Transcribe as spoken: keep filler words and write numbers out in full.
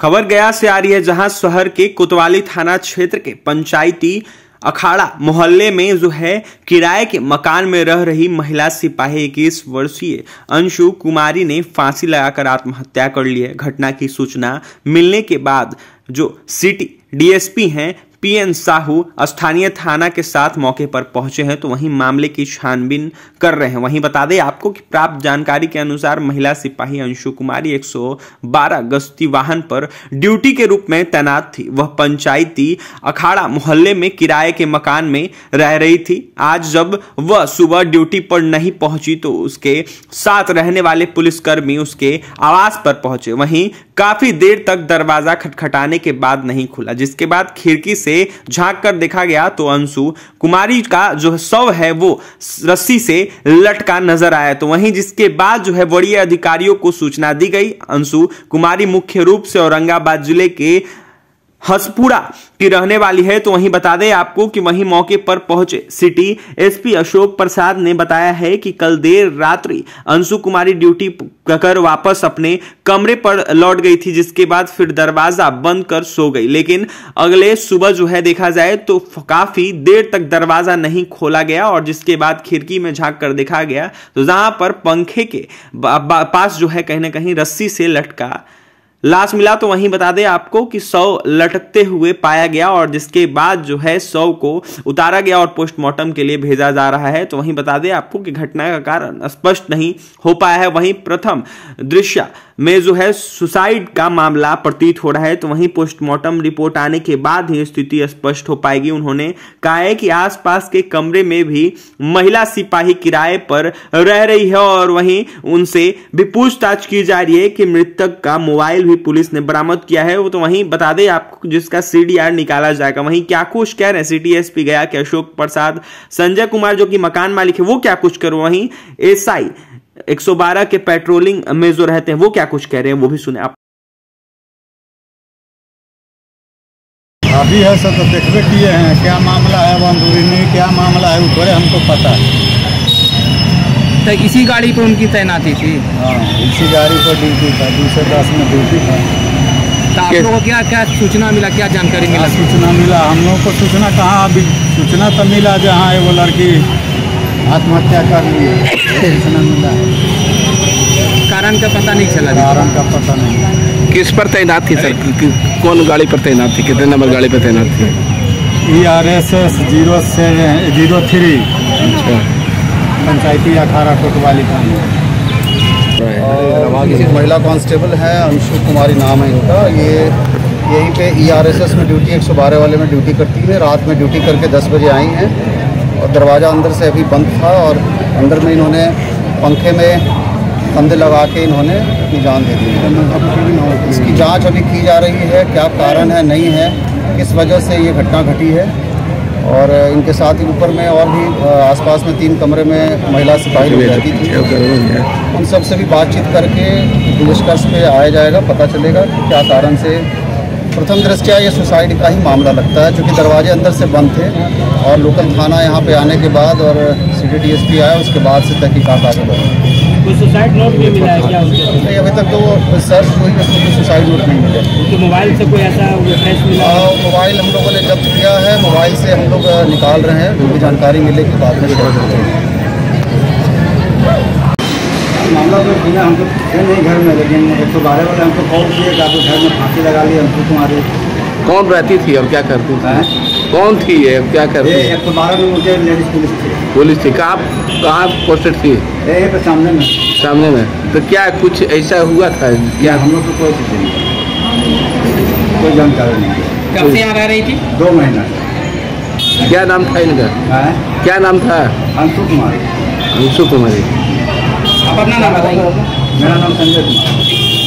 खबर गया से आ रही है, जहां शहर के कोतवाली थाना क्षेत्र के पंचायती अखाड़ा मोहल्ले में जो है किराए के मकान में रह रही महिला सिपाही इक्कीस वर्षीय अंशु कुमारी ने फांसी लगाकर आत्महत्या कर ली है। घटना की सूचना मिलने के बाद जो सिटी डीएसपी हैं पीएन साहू स्थानीय थाना के साथ मौके पर पहुंचे हैं, तो वहीं मामले की छानबीन कर रहे हैं। वहीं बता दें आपको कि प्राप्त जानकारी के अनुसार महिला सिपाही अंशु कुमारी एक सौ बारह गश्ती वाहन पर ड्यूटी के रूप में तैनात थी। वह पंचायती अखाड़ा मोहल्ले में किराए के मकान में रह रही थी। आज जब वह सुबह ड्यूटी पर नहीं पहुंची तो उसके साथ रहने वाले पुलिसकर्मी उसके आवास पर पहुंचे, वहीं काफी देर तक दरवाजा खटखटाने के बाद नहीं खुला, जिसके बाद खिड़की से झांक कर देखा गया तो अंशु कुमारी का जो शव है वो रस्सी से लटका नजर आया। तो वहीं जिसके बाद जो है वरीय अधिकारियों को सूचना दी गई। अंशु कुमारी मुख्य रूप से औरंगाबाद जिले के हसपुरा की रहने वाली है। तो वहीं बता दें आपको कि वहीं मौके पर पहुंचे सिटी एसपी अशोक प्रसाद ने बताया है कि कल देर रात्रि अंशु कुमारी ड्यूटी कर वापस अपने कमरे पर लौट गई थी, जिसके बाद फिर दरवाजा बंद कर सो गई। लेकिन अगले सुबह जो है देखा जाए तो काफी देर तक दरवाजा नहीं खोला गया, और जिसके बाद खिड़की में झांक कर देखा गया तो जहां पर पंखे के पास जो है कहीं ना कहीं रस्सी से लटका लाश मिला। तो वहीं बता दें आपको कि शव लटकते हुए पाया गया, और जिसके बाद जो है शव को उतारा गया और पोस्टमार्टम के लिए भेजा जा रहा है। तो वहीं बता दें आपको कि घटना का कारण स्पष्ट नहीं हो पाया है। वहीं प्रथम दृश्य में जो है सुसाइड का मामला प्रतीत हो रहा है। तो वहीं पोस्टमार्टम रिपोर्ट आने के बाद ही स्थिति स्पष्ट हो पाएगी। उन्होंने कहा है कि आसपास के कमरे में भी महिला सिपाही किराए पर रह रही है, और वहीं उनसे भी पूछताछ की जा रही है कि मृतक का मोबाइल भी पुलिस ने बरामद किया है। वो तो वहीं बता दें आपको जिसका सीडीआर निकाला जाएगा। वहीं क्या कुछ कह रहे हैं सिटी एसपी गया के अशोक प्रसाद, संजय कुमार जो कि मकान मालिक है वो क्या कुछ करो, वहीं एसआई एक सौ बारह के पेट्रोलिंग में जो रहते हैं वो क्या कुछ कह रहे हैं वो भी सुने आप। अभी है सर तो देखने किए हैं क्या मामला है, बंदूरी क्या मामला है वो हमको पता है। तो इसी गाड़ी पर उनकी तैनाती थी। हाँ, इसी गाड़ी पर ड्यूटी था, दूसरे क्लास में ड्यूटी था। तो आप लोगों को क्या क्या सूचना मिला, क्या जानकारी मिला? सूचना मिला हम लोगों को सूचना कहाँ, अभी सूचना तो मिला जहाँ वो लड़की आत्महत्या कर ली है, सूचना मिला। कारण का पता नहीं चला? कारण का पता नहीं। किस पर तैनात थी सर, कौन गाड़ी पर तैनात थी, कितने नंबर गाड़ी पर तैनात थी? E R S S zero से जीरो थ्री पंचायती अखाड़ा कोतवाली थाना। और महिला कांस्टेबल है अंशु कुमारी नाम है इनका, ये यहीं पे ईआरएसएस में ड्यूटी एक सौ बारह वाले में ड्यूटी करती है। रात में ड्यूटी करके दस बजे आई हैं, और दरवाज़ा अंदर से अभी बंद था, और अंदर में इन्होंने पंखे में फंदे लगा के इन्होंने अपनी जान दे दी। इसकी जाँच अभी की जा रही है, क्या कारण है नहीं है, किस वजह से ये घटना घटी है। और इनके साथ ही ऊपर में और भी आसपास में तीन कमरे में महिला सिपाही रहती थी, उन सब से भी बातचीत करके निष्कर्ष पे आया जाएगा, पता चलेगा कि क्या कारण से। प्रथम दृष्टया ये सुसाइड का ही मामला लगता है, क्योंकि दरवाजे अंदर से बंद थे, और लोकल थाना यहाँ पे आने के बाद और सिटी डीएसपी आया उसके बाद से तहकीकात आगे बढ़ी। कोई सुसाइड नोट भी मिला है क्या उसके? नहीं, अभी तक तो वो सर्च हुई उसको कोई सुसाइड नोट नहीं मिला। तो मोबाइल से कोई ऐसा फ्रेश मिला? मोबाइल हम लोगों ने जब्त किया है, मोबाइल से हम लोग निकाल रहे हैं, जो भी जानकारी मिलेगी बाद में जरूर होती है। मामला में बिना हमको थे नहीं घर में, लेकिन एक सौ बारह वाले हमको कॉल किए कि आपको घर में फांसी लगा ली अंशु कुमारी। कौन रहती थी और क्या करती थी, कौन थी ये, क्या कर रही है? एक सौ बारह में मुझे लेडीज पुलिस थी। पुलिस थी, कहाँ कहाँ पोस्टेड थी? एक सामने में। सामने में तो क्या कुछ ऐसा हुआ था क्या? हम लोग को कोई चीज़ नहीं, कोई जानकारी नहीं। कब से यहाँ रह रही थी? दो महीना। क्या नाम था इनका, क्या नाम था? अंशु कुमारी। अंशु कुमारी। आप अपना नाम बताइए। मेरा नाम संजय कुमार।